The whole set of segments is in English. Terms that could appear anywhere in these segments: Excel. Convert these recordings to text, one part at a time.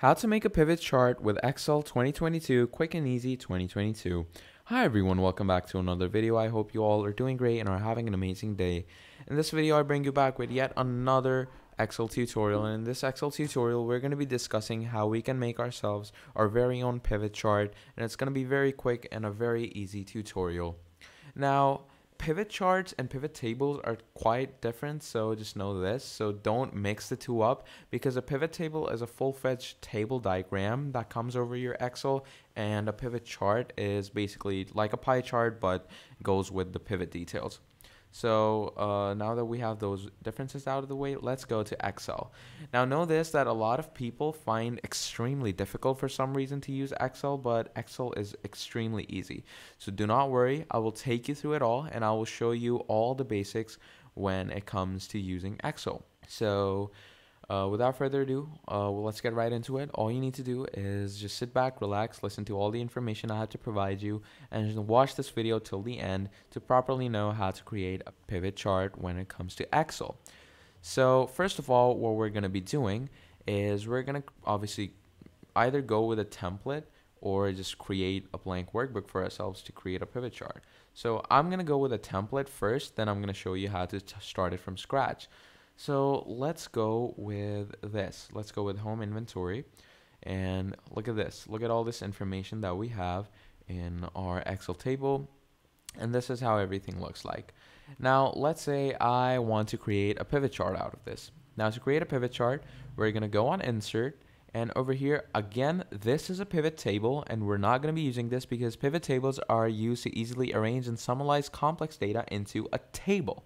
How to make a pivot chart with Excel 2022, quick and easy 2022. Hi everyone, welcome back to another video. I hope you all are doing great and are having an amazing day. In this video, I bring you back with yet another Excel tutorial. And in this Excel tutorial, we're going to be discussing how we can make ourselves our very own pivot chart. And it's going to be very quick and a very easy tutorial. Now, pivot charts and pivot tables are quite different, so just know this. So don't mix the two up, because a pivot table is a full-fledged table diagram that comes over your Excel, and a pivot chart is basically like a pie chart but goes with the pivot details. So now that we have those differences out of the way, let's go to Excel. Now know this, that a lot of people find extremely difficult for some reason to use Excel, but Excel is extremely easy. So do not worry, I will take you through it all and I will show you all the basics when it comes to using Excel. So without further ado, well, let's get right into it. All you need to do is just sit back, relax, listen to all the information I have to provide you, and just watch this video till the end to properly know how to create a pivot chart when it comes to Excel. So first of all, what we're going to be doing is we're going to obviously either go with a template or just create a blank workbook for ourselves to create a pivot chart. So I'm going to go with a template first, then I'm going to show you how to start it from scratch. So let's go with this. Let's go with home inventory, and look at this. Look at all this information that we have in our Excel table, and this is how everything looks like. Now let's say I want to create a pivot chart out of this. Now to create a pivot chart, we're gonna go on insert, and over here again, this is a pivot table, and we're not gonna be using this because pivot tables are used to easily arrange and summarize complex data into a table.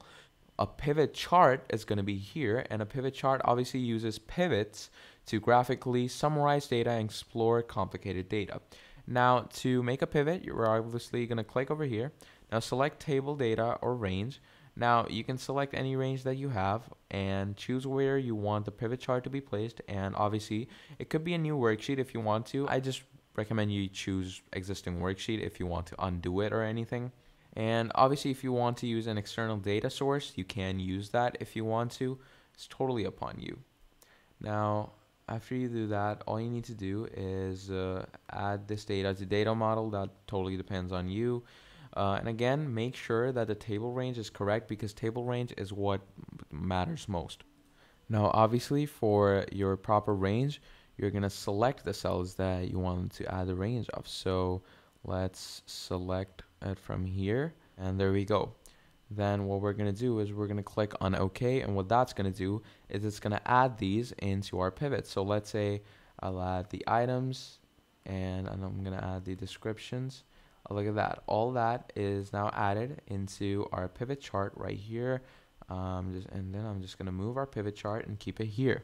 A pivot chart is going to be here, and a pivot chart obviously uses pivots to graphically summarize data and explore complicated data. Now, to make a pivot, you're obviously going to click over here. Now, select table data or range. Now, you can select any range that you have and choose where you want the pivot chart to be placed, and obviously, it could be a new worksheet if you want to. I just recommend you choose existing worksheet if you want to undo it or anything. And obviously, if you want to use an external data source, you can use that if you want to. It's totally upon you. Now, after you do that, all you need to do is add this data to data model. That totally depends on you. And again, make sure that the table range is correct, because table range is what matters most. Now, obviously, for your proper range, you're going to select the cells that you want to add the range of. So let's select it from here, and there we go. Then what we're going to do is we're going to click on OK, and what that's going to do is it's going to add these into our pivot. So let's say I'll add the items, and I'm going to add the descriptions. Oh, look at that. All that is now added into our pivot chart right here. And then I'm just going to move our pivot chart and keep it here.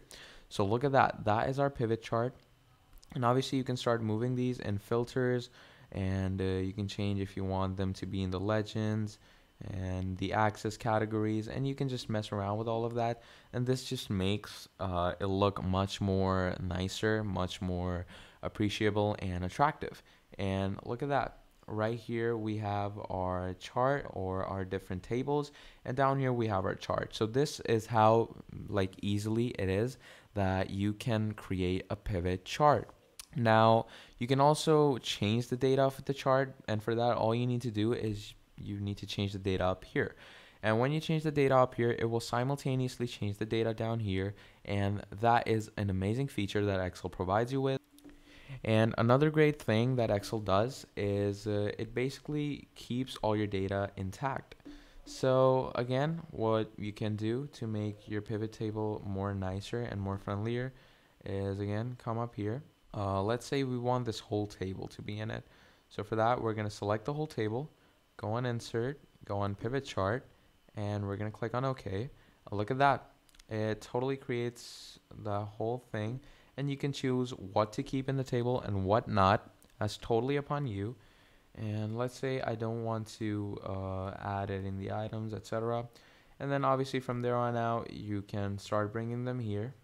So look at that. That is our pivot chart. And obviously you can start moving these in filters, and you can change if you want them to be in the legends and the axis categories, and you can just mess around with all of that, and this just makes it look much more nicer, much more appreciable and attractive. And look at that. Right here we have our chart or our different tables, and down here we have our chart. So this is how like easily it is that you can create a pivot chart. Now, you can also change the data of the chart, and for that, all you need to do is you need to change the data up here. And when you change the data up here, it will simultaneously change the data down here, and that is an amazing feature that Excel provides you with. And another great thing that Excel does is it basically keeps all your data intact. So again, what you can do to make your pivot table more nicer and more friendlier is, again, come up here. Let's say we want this whole table to be in it. So for that, we're going to select the whole table, go on insert, go on pivot chart, and we're going to click on OK. Look at that. It totally creates the whole thing, and you can choose what to keep in the table and what not. That's totally upon you. And let's say I don't want to add it in the items, etc. And then obviously from there on out, you can start bringing them here.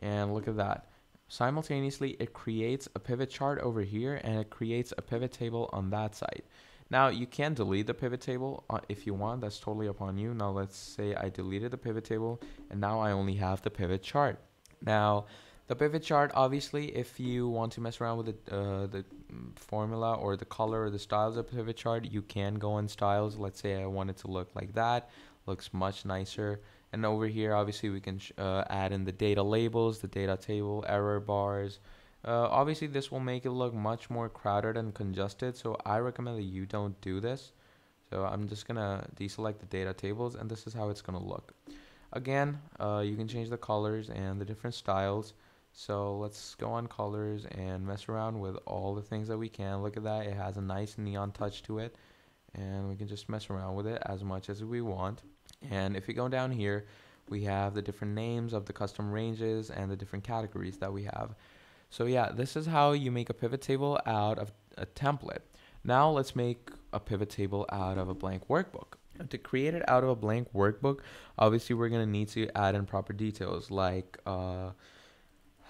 And look at that. Simultaneously, it creates a pivot chart over here, and it creates a pivot table on that side. Now, you can delete the pivot table if you want. That's totally upon you. Now, let's say I deleted the pivot table, and now I only have the pivot chart. Now, The pivot chart, obviously, if you want to mess around with the formula or the color or the styles of pivot chart, you can go on styles. Let's say I want it to look like that. Looks much nicer. And over here, obviously, we can add in the data labels, the data table, error bars. Obviously, this will make it look much more crowded and congested. So I recommend that you don't do this. So I'm just gonna deselect the data tables, and this is how it's gonna look. Again, you can change the colors and the different styles. So let's go on colors and mess around with all the things that we can. Look at that, it has a nice neon touch to it, and we can just mess around with it as much as we want. And if we go down here, we have the different names of the custom ranges and the different categories that we have. So yeah, this is how you make a pivot table out of a template. Now let's make a pivot table out of a blank workbook. To create it out of a blank workbook, obviously we're going to need to add in proper details like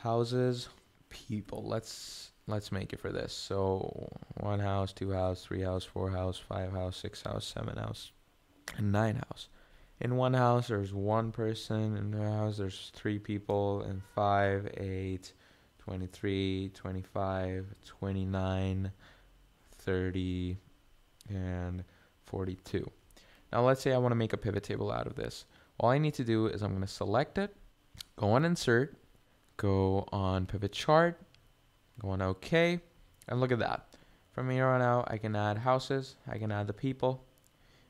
houses, people. Let's make it for this. So 1 house, 2 house, 3 house, 4 house, 5 house, 6 house, 7 house, and 9 house. In 1 house, there's 1 person. In 2 house, there's 3 people. In 5, 8, 23, 25, 29, 30, and 42. Now let's say I want to make a pivot table out of this. All I need to do is I'm going to select it, go on insert, go on pivot chart, go on OK, and look at that. From here on out, I can add houses, I can add the people,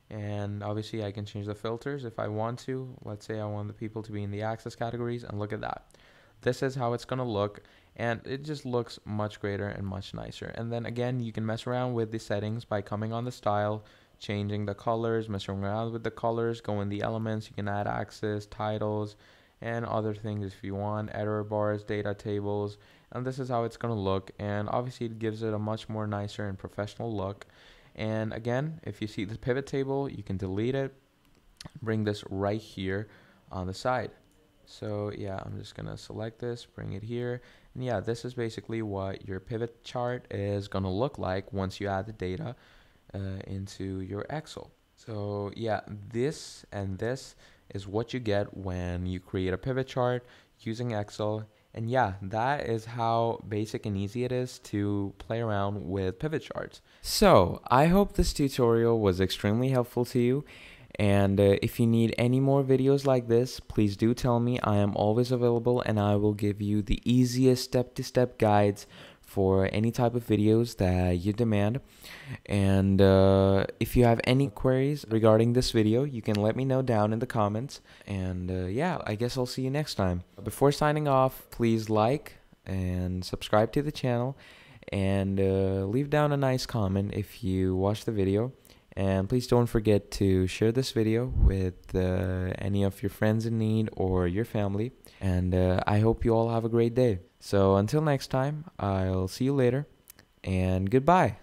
and obviously I can change the filters if I want to. Let's say I want the people to be in the access categories, and look at that. This is how it's going to look, and it just looks much greater and much nicer. And then again, you can mess around with the settings by coming on the style, changing the colors, messing around with the colors, go in the elements, you can add axes, titles, and other things if you want, error bars, data tables, and this is how it's going to look. And obviously it gives it a much more nicer and professional look. And again, if you see the pivot table, you can delete it, bring this right here on the side. So yeah, I'm just gonna select this, bring it here, and yeah, this is basically what your pivot chart is gonna look like once you add the data into your Excel. So yeah, this and this is what you get when you create a pivot chart using Excel. And yeah, that is how basic and easy it is to play around with pivot charts. So I hope this tutorial was extremely helpful to you. And if you need any more videos like this, please do tell me. I am always available, and I will give you the easiest step-to-step guides for any type of videos that you demand. And if you have any queries regarding this video, you can let me know down in the comments. And yeah, I guess I'll see you next time. Before signing off, please like and subscribe to the channel, and leave down a nice comment if you watch the video. And please don't forget to share this video with any of your friends in need or your family. And I hope you all have a great day. So until next time, I'll see you later, and goodbye.